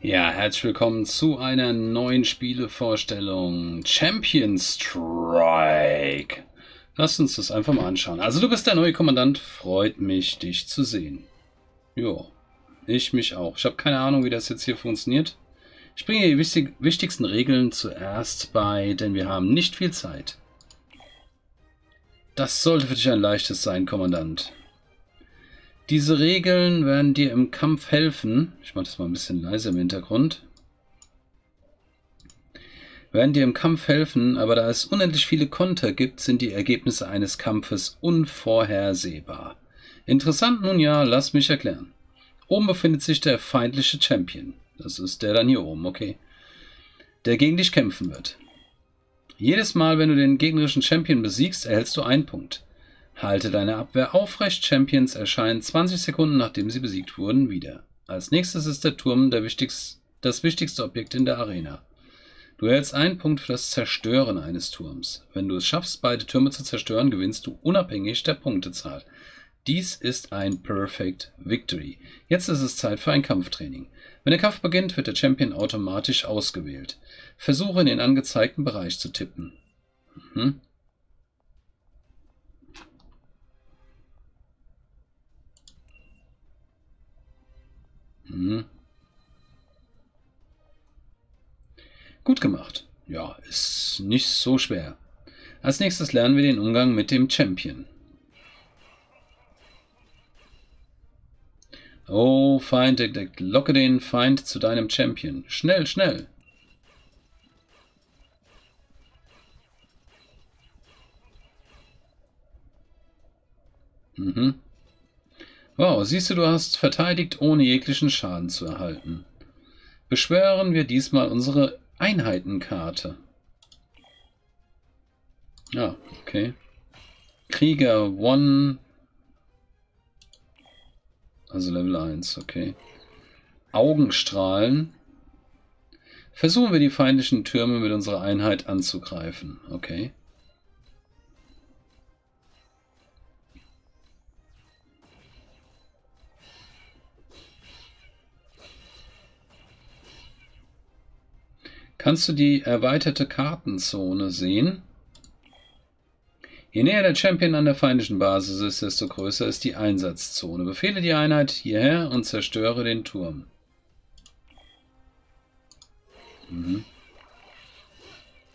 Ja, herzlich willkommen zu einer neuen Spielevorstellung Champion Strike. Lass uns das einfach mal anschauen. Also du bist der neue Kommandant, freut mich, dich zu sehen. Jo, ich mich auch. Ich habe keine Ahnung, wie das jetzt hier funktioniert. Ich bringe die wichtigsten Regeln zuerst bei, denn wir haben nicht viel Zeit. Das sollte für dich ein leichtes sein, Kommandant. Diese Regeln werden dir im Kampf helfen. Ich mache das mal ein bisschen leiser im Hintergrund. Werden dir im Kampf helfen, aber da es unendlich viele Konter gibt, sind die Ergebnisse eines Kampfes unvorhersehbar. Interessant, nun ja, lass mich erklären. Oben befindet sich der feindliche Champion. Das ist der dann hier oben, okay. Der gegen dich kämpfen wird. Jedes Mal, wenn du den gegnerischen Champion besiegst, erhältst du einen Punkt. Halte deine Abwehr aufrecht. Champions erscheinen 20 Sekunden, nachdem sie besiegt wurden, wieder. Als nächstes ist der Turm das wichtigste Objekt in der Arena. Du erhältst einen Punkt für das Zerstören eines Turms. Wenn du es schaffst, beide Türme zu zerstören, gewinnst du unabhängig der Punktezahl. Dies ist ein Perfect Victory. Jetzt ist es Zeit für ein Kampftraining. Wenn der Kampf beginnt, wird der Champion automatisch ausgewählt. Versuche, in den angezeigten Bereich zu tippen. Gut gemacht. Ja, ist nicht so schwer. Als nächstes lernen wir den Umgang mit dem Champion. Oh, Feind entdeckt. Locke den Feind zu deinem Champion. Schnell, schnell. Wow, siehst du hast verteidigt, ohne jeglichen Schaden zu erhalten. Beschwören wir diesmal unsere Einheitenkarte. Ja, okay. Krieger 1. Also Level 1, okay. Augenstrahlen. Versuchen wir die feindlichen Türme mit unserer Einheit anzugreifen, okay. Kannst du die erweiterte Kartenzone sehen? Je näher der Champion an der feindlichen Basis ist, desto größer ist die Einsatzzone. Befehle die Einheit hierher und zerstöre den Turm.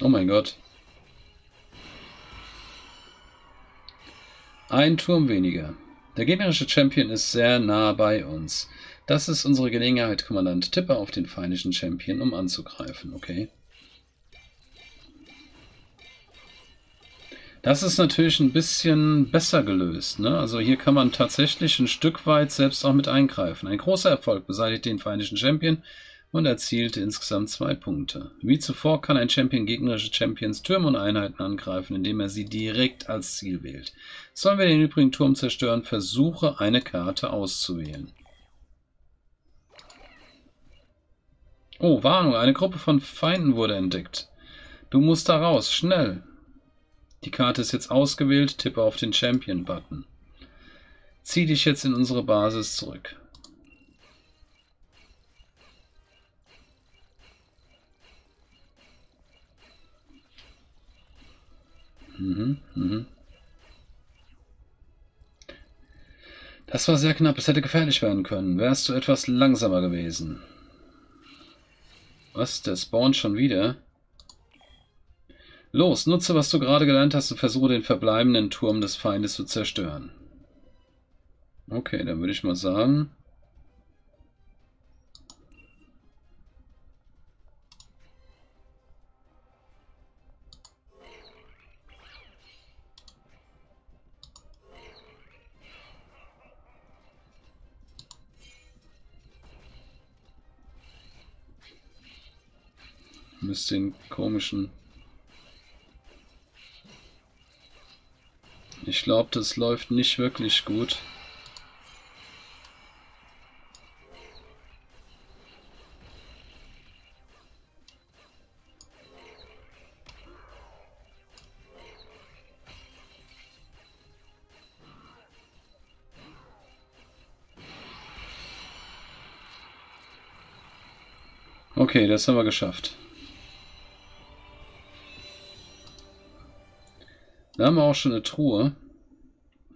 Oh mein Gott. Ein Turm weniger. Der gegnerische Champion ist sehr nah bei uns. Das ist unsere Gelegenheit, Kommandant. Tippe auf den feindlichen Champion, um anzugreifen, okay? Das ist natürlich ein bisschen besser gelöst, ne? Also hier kann man tatsächlich ein Stück weit selbst auch mit eingreifen. Ein großer Erfolg beseitigt den feindlichen Champion und erzielt insgesamt 2 Punkte. Wie zuvor kann ein Champion gegnerische Champions Türme und Einheiten angreifen, indem er sie direkt als Ziel wählt. Sollen wir den übrigen Turm zerstören, versuche eine Karte auszuwählen. Oh, Warnung, eine Gruppe von Feinden wurde entdeckt. Du musst da raus, schnell. Die Karte ist jetzt ausgewählt, tippe auf den Champion-Button. Zieh dich jetzt in unsere Basis zurück. Das war sehr knapp, es hätte gefährlich werden können. Wärst du etwas langsamer gewesen. Was? Der spawnt schon wieder? Los, nutze, was du gerade gelernt hast und versuche, den verbleibenden Turm des Feindes zu zerstören. Okay, dann würde ich mal sagen... Müsste den komischen... Ich glaube, das läuft nicht wirklich gut. Okay, das haben wir geschafft. Da haben wir auch schon eine Truhe.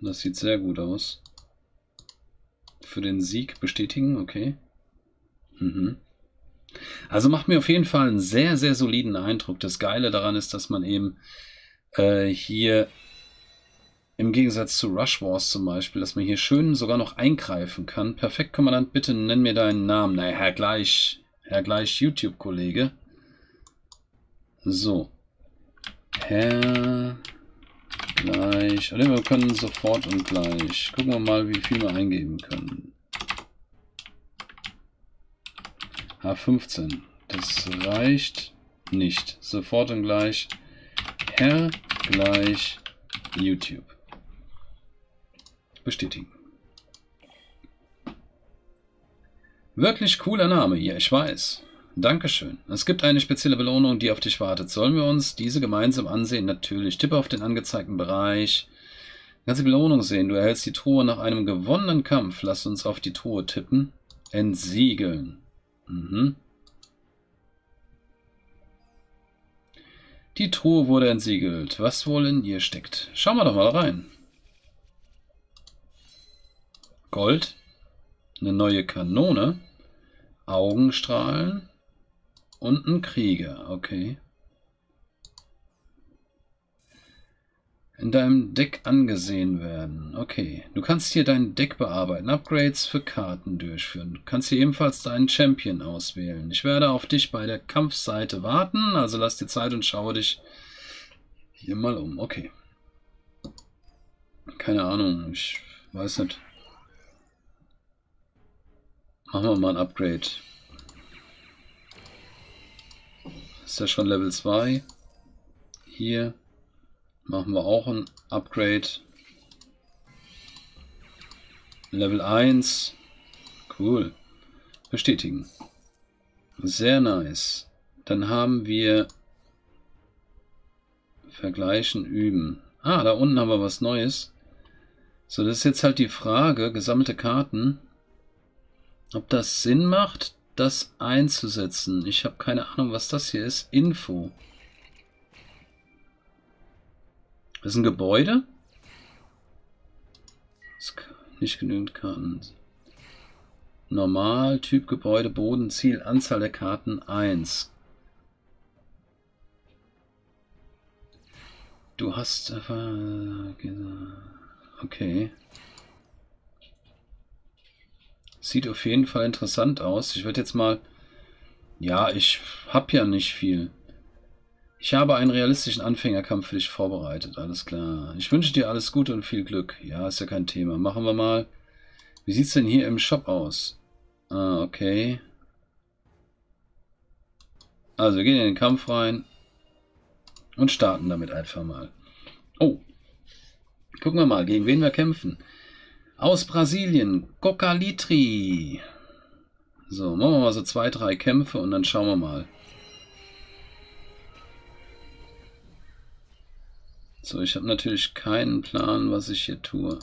Das sieht sehr gut aus. Für den Sieg bestätigen, okay. Mhm. Also macht mir auf jeden Fall einen sehr, sehr soliden Eindruck. Das Geile daran ist, dass man eben hier im Gegensatz zu Rush Wars zum Beispiel, dass man hier schön sogar noch eingreifen kann. Perfekt, Kommandant, bitte nenn mir deinen Namen. Na, Herr gleich YouTube-Kollege. So. Herr gleich. Oder wir können sofort und gleich. Gucken wir mal, wie viel wir eingeben können. H15. Das reicht nicht. Sofort und gleich. Herr gleich YouTube. Bestätigen. Wirklich cooler Name. Ja, ich weiß. Dankeschön. Es gibt eine spezielle Belohnung, die auf dich wartet. Sollen wir uns diese gemeinsam ansehen? Natürlich. Tippe auf den angezeigten Bereich. Du kannst die Belohnung sehen. Du erhältst die Truhe nach einem gewonnenen Kampf. Lass uns auf die Truhe tippen. Entsiegeln. Mhm. Die Truhe wurde entsiegelt. Was wohl in ihr steckt? Schauen wir doch mal rein. Gold. Eine neue Kanone. Augenstrahlen. Und ein Krieger. Okay. In deinem Deck angesehen werden. Okay. Du kannst hier dein Deck bearbeiten. Upgrades für Karten durchführen. Du kannst hier ebenfalls deinen Champion auswählen. Ich werde auf dich bei der Kampfseite warten. Also lass dir Zeit und schaue dich hier mal um. Okay. Keine Ahnung. Ich weiß nicht. Machen wir mal ein Upgrade. Ist ja schon Level 2. Hier. Machen wir auch ein Upgrade. Level 1. Cool. Bestätigen. Sehr nice. Dann haben wir vergleichen, üben. Ah, da unten haben wir was Neues. So, das ist jetzt halt die Frage, gesammelte Karten. Ob das Sinn macht, das einzusetzen. Ich habe keine Ahnung, was das hier ist. Info. Das ist ein Gebäude. Nicht genügend Karten. Normal, Typ, Gebäude, Boden, Ziel, Anzahl der Karten 1. Du hast... Okay. Sieht auf jeden Fall interessant aus. Ich werde jetzt mal... Ja, ich habe ja nicht viel. Ich habe einen realistischen Anfängerkampf für dich vorbereitet. Alles klar. Ich wünsche dir alles Gute und viel Glück. Ja, ist ja kein Thema. Machen wir mal. Wie sieht es denn hier im Shop aus? Ah, okay. Also, wir gehen in den Kampf rein. Und starten damit einfach mal. Oh. Gucken wir mal, gegen wen wir kämpfen. Aus Brasilien. Kokalitri. So, machen wir mal so 2, 3 Kämpfe und dann schauen wir mal. So, ich habe natürlich keinen Plan, was ich hier tue.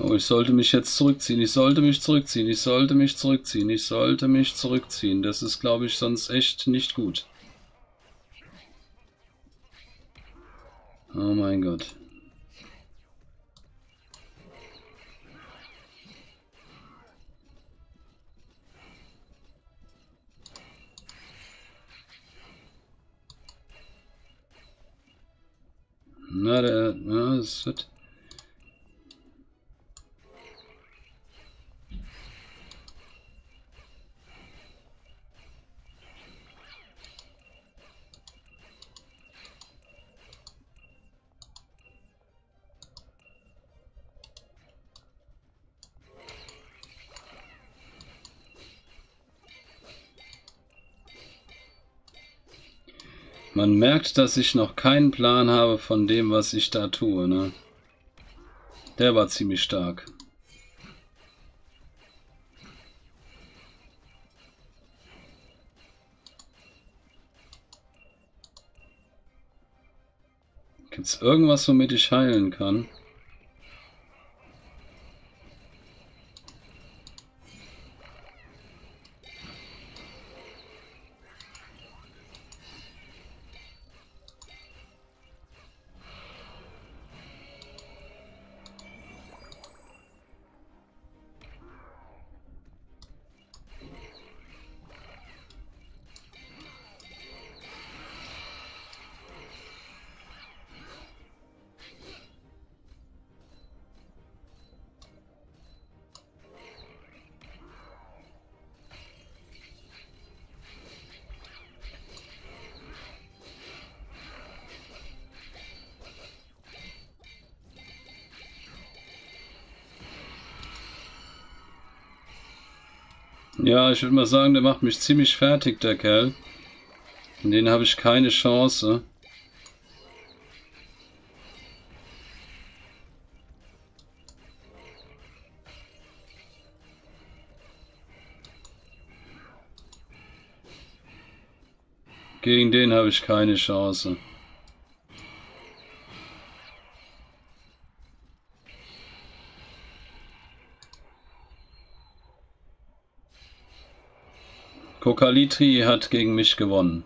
Oh, ich sollte mich jetzt zurückziehen, ich sollte mich zurückziehen, ich sollte mich zurückziehen, ich sollte mich zurückziehen. Das ist, glaube ich, sonst echt nicht gut. Oh mein Gott. Na, es wird... Man merkt, dass ich noch keinen Plan habe von dem, was ich da tue, ne? Der war ziemlich stark. Gibt's irgendwas, womit ich heilen kann? Ja, ich würde mal sagen, der macht mich ziemlich fertig, der Kerl. In den habe ich keine Chance. Gegen den habe ich keine Chance. Kokalitri hat gegen mich gewonnen.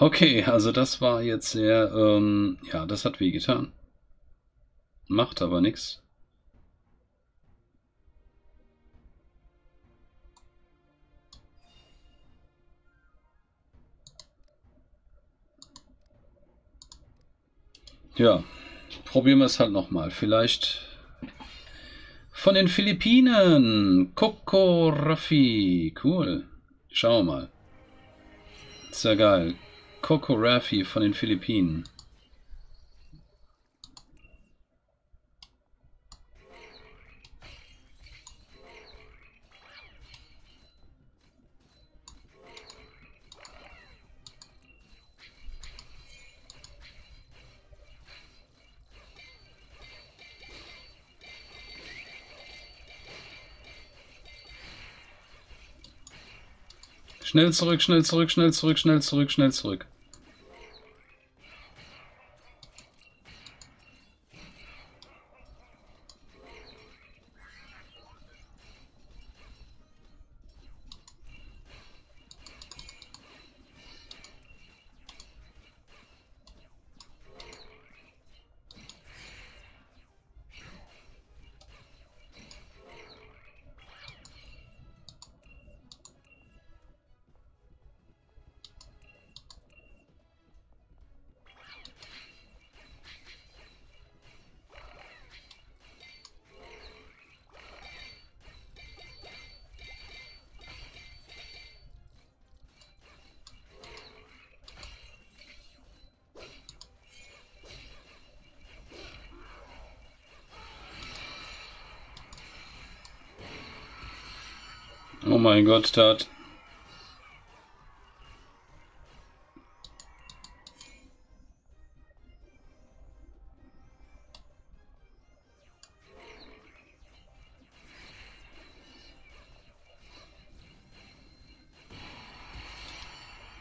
Okay, also das war jetzt sehr, ja, das hat wehgetan. Macht aber nichts. Ja, probieren wir es halt nochmal. Vielleicht... Von den Philippinen, Coco Raffi, cool. Schauen wir mal. Ist ja geil. Coco Raffi von den Philippinen. Schnell zurück, schnell zurück, schnell zurück, schnell zurück, schnell zurück. Oh mein Gott, da hat...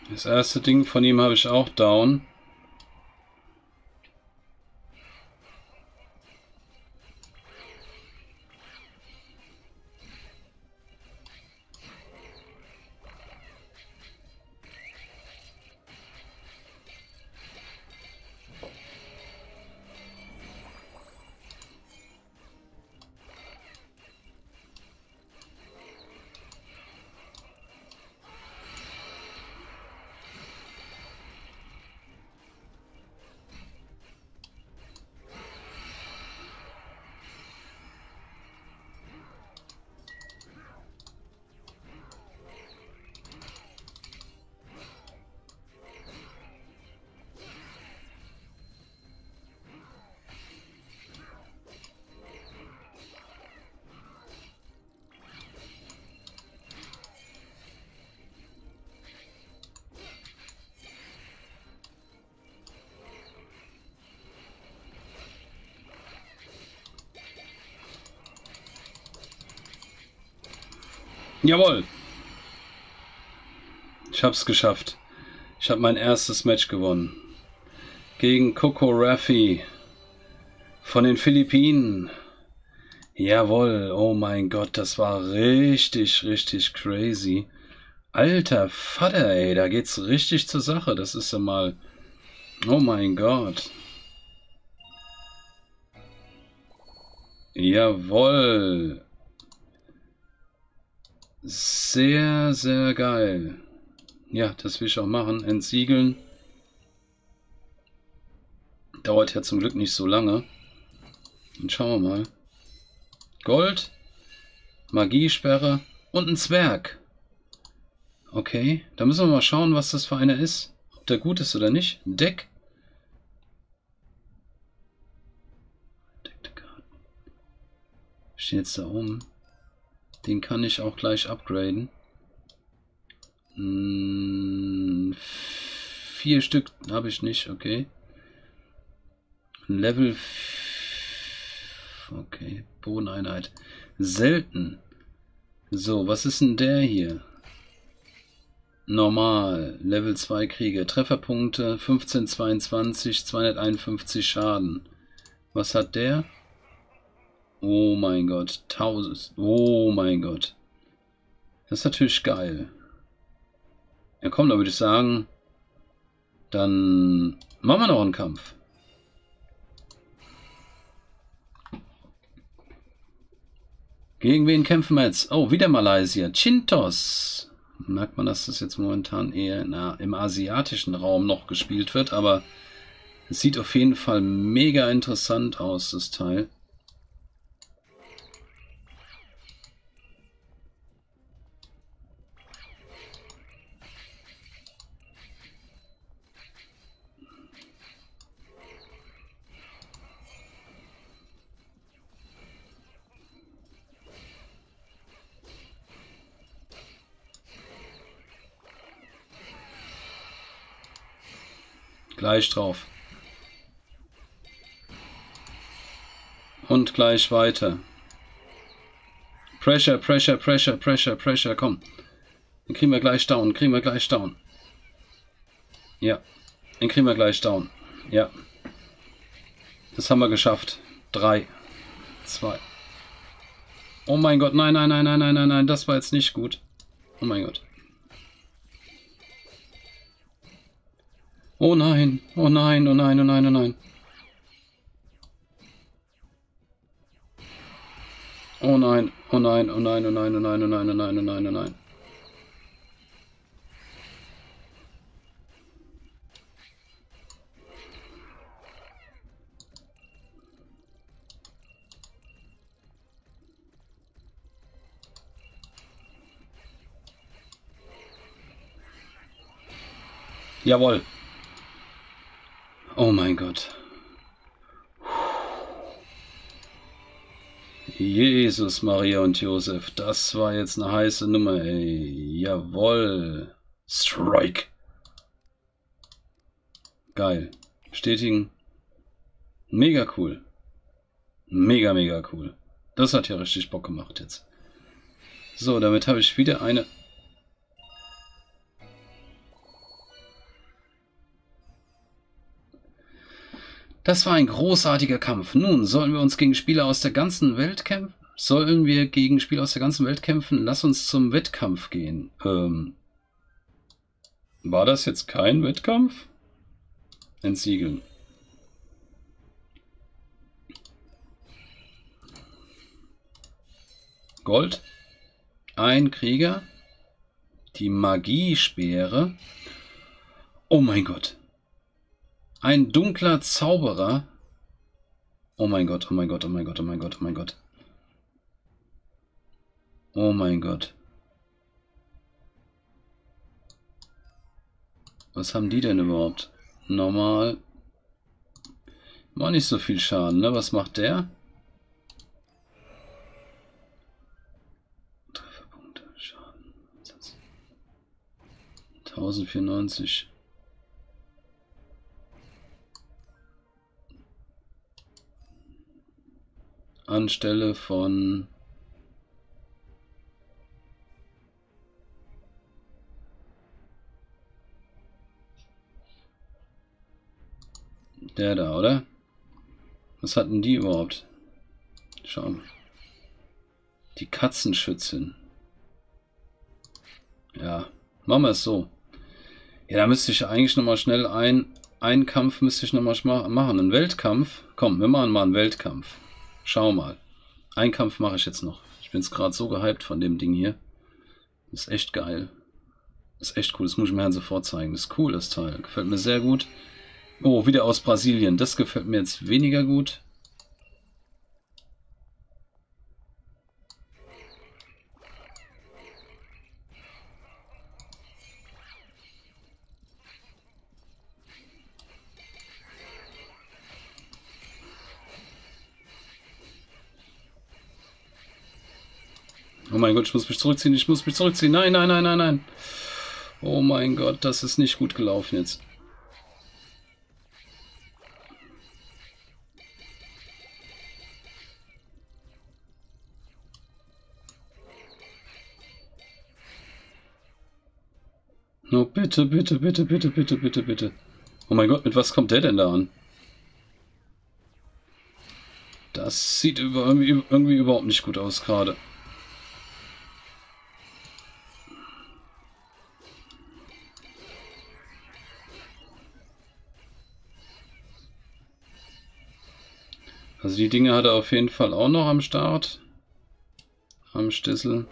Das erste Ding von ihm habe ich auch down. Jawohl. Ich hab's geschafft. Ich habe mein erstes Match gewonnen. Gegen Coco Raffi von den Philippinen. Jawohl. Oh mein Gott, das war richtig, richtig crazy. Alter Vater, ey, da geht's richtig zur Sache. Das ist ja mal... Oh mein Gott. Jawohl. Sehr, sehr geil. Ja, das will ich auch machen. Entsiegeln. Dauert ja zum Glück nicht so lange. Dann schauen wir mal. Gold. Magiesperre. Und ein Zwerg. Okay, da müssen wir mal schauen, was das für einer ist. Ob der gut ist oder nicht. Deck. Deck der Karten. Steht jetzt da oben. Den kann ich auch gleich upgraden. 4 Stück habe ich nicht, okay. Level. Okay, Bodeneinheit. Selten. So, was ist denn der hier? Normal. Level 2 Krieger. Trefferpunkte 15, 22, 251 Schaden. Was hat der? Oh mein Gott. 1000. Oh mein Gott. Das ist natürlich geil. Ja komm, da würde ich sagen, dann machen wir noch einen Kampf. Gegen wen kämpfen wir jetzt? Oh, wieder Malaysia. Chintos. Merkt man, dass das jetzt momentan eher im asiatischen Raum noch gespielt wird, aber es sieht auf jeden Fall mega interessant aus, das Teil. Gleich drauf. Und gleich weiter. Pressure, Pressure, Pressure, Pressure, Pressure, komm. Den kriegen wir gleich down, kriegen wir gleich down. Ja, den kriegen wir gleich down. Ja. Das haben wir geschafft. 3, 2. Oh mein Gott, nein, nein, nein, nein, nein, nein, nein, das war jetzt nicht gut. Oh mein Gott. Oh nein, oh nein, oh nein, oh nein, oh nein. Oh nein, oh nein, oh nein, oh nein, oh nein, oh nein, oh nein, oh nein, oh nein. Jawohl. Oh mein Gott. Jesus, Maria und Josef. Das war jetzt eine heiße Nummer, ey. Jawohl. Strike. Geil. Bestätigen. Mega cool. Mega, mega cool. Das hat ja richtig Bock gemacht jetzt. So, damit habe ich wieder eine... Das war ein großartiger Kampf. Nun, sollen wir gegen Spieler aus der ganzen Welt kämpfen? Lass uns zum Wettkampf gehen. War das jetzt kein Wettkampf? Entsiegeln. Gold. Ein Krieger. Die Magiespeere. Oh mein Gott. Ein dunkler Zauberer. Oh mein Gott, oh mein Gott, oh mein Gott, oh mein Gott, oh mein Gott. Oh mein Gott. Was haben die denn überhaupt? Normal. Macht nicht so viel Schaden, ne? Was macht der? Trefferpunkte, Schaden. 1094. Anstelle von Der da, oder? Was hatten die überhaupt? Schauen. Die Katzenschützin. Ja, machen wir es so. Ja, da müsste ich eigentlich nochmal schnell einen Kampf müsste ich nochmal machen. Einen Weltkampf. Komm, wir machen mal einen Weltkampf. Schau mal. Einen Kampf mache ich jetzt noch. Ich bin jetzt gerade so gehypt von dem Ding hier. Ist echt geil. Ist echt cool. Das muss ich mir sofort zeigen. Das ist cool, das Teil. Gefällt mir sehr gut. Oh, wieder aus Brasilien. Das gefällt mir jetzt weniger gut. Oh mein Gott, ich muss mich zurückziehen, ich muss mich zurückziehen. Nein, nein, nein, nein, nein. Oh mein Gott, das ist nicht gut gelaufen jetzt. No, bitte, bitte, bitte, bitte, bitte, bitte, bitte. Oh mein Gott, mit was kommt der denn da an? Das sieht irgendwie überhaupt nicht gut aus gerade. Also die Dinge hat er auf jeden Fall auch noch am Start. Am Stissel.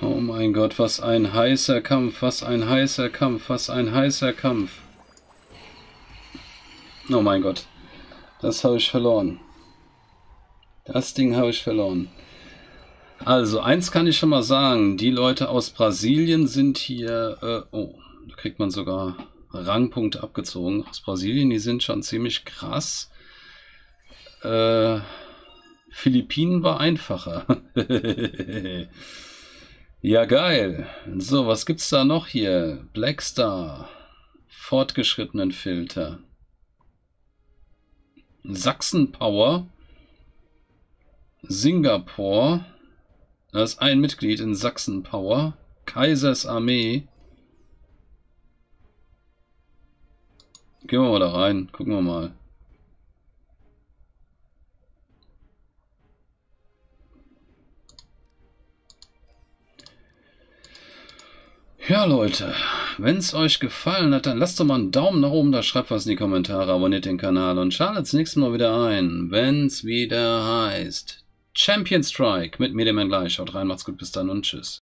Oh mein Gott, was ein heißer Kampf, was ein heißer Kampf, was ein heißer Kampf. Oh mein Gott, das habe ich verloren. Das Ding habe ich verloren. Also, eins kann ich schon mal sagen, die Leute aus Brasilien sind hier, oh, da kriegt man sogar Rangpunkte abgezogen. Aus Brasilien, die sind schon ziemlich krass. Philippinen war einfacher. Ja, geil. So, was gibt's da noch hier? Blackstar. Fortgeschrittenen Filter. Sachsen Power. Singapur. Da ist ein Mitglied in Sachsen Power. Kaisers Armee. Gehen wir mal da rein. Gucken wir mal. Ja Leute, wenn es euch gefallen hat, dann lasst doch mal einen Daumen nach oben da, schreibt was in die Kommentare, abonniert den Kanal und schaltet das nächste Mal wieder ein, wenn es wieder heißt Champion Strike mit mir, dem gleich. Haut rein, macht's gut, bis dann und tschüss.